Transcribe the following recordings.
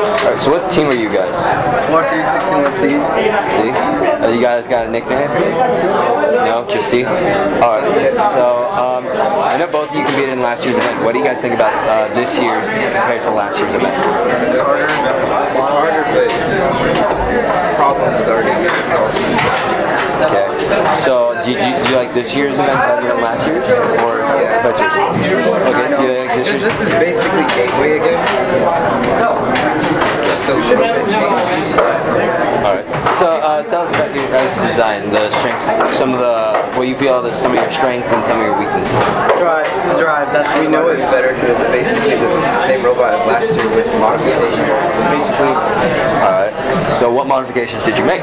Alright, so what team are you guys? 4361C. C? You guys got a nickname? No? Just C? Alright, so I know both of you competed in last year's event. What do you guys think about this year's compared to last year's event? It's harder. It's harder, but the problem is already there, so. Okay. So, do you like this year's event better than last year's? Or yeah. Last year's? Okay, do you like this year's? This is basically Gateway again. Alright, so tell us about your guys' design, the strengths, what you feel that some of your strengths and some of your weaknesses. Drive, that's what we know it's better because it's basically the same robot as last year with modifications, basically. Alright, so what modifications did you make?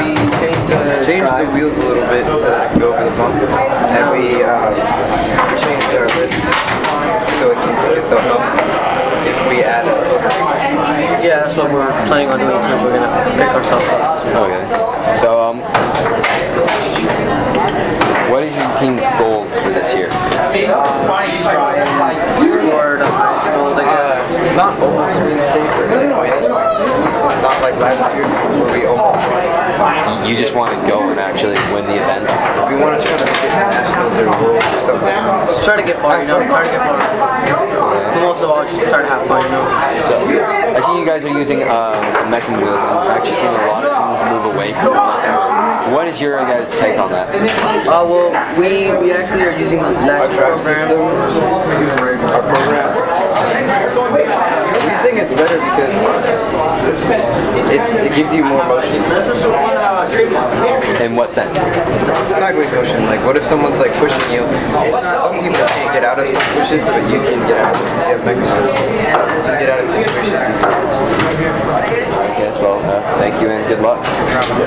We changed the wheels a little bit so that it could go over the bump, and we changed our lips so it can pick itself up. If we add it. Yeah, that's what we're planning on doing too. We're going to pick ourselves up. Okay. So, what is your team's goals for this year? Scored a high school, I guess. Not almost reinstate, but like winning. Not like last year, where we almost won. You just want to go and actually win the events? We want to try to get to nationals or worlds or something. Just try to get far, you know? Try to get far. Most of all, just trying to have fun, you know. So, I see you guys are using mechanical wheels, and I've actually seen a lot of teams move away from them. What is your guys' take on that? Well, we actually are using the national program. Our program. We think it's better because it gives you more motion. In what sense? Sideways motion. Like, what if someone's like pushing you? Some people can't get out of some pushes, but you can get out of situations easier. Yes, well, thank you and good luck.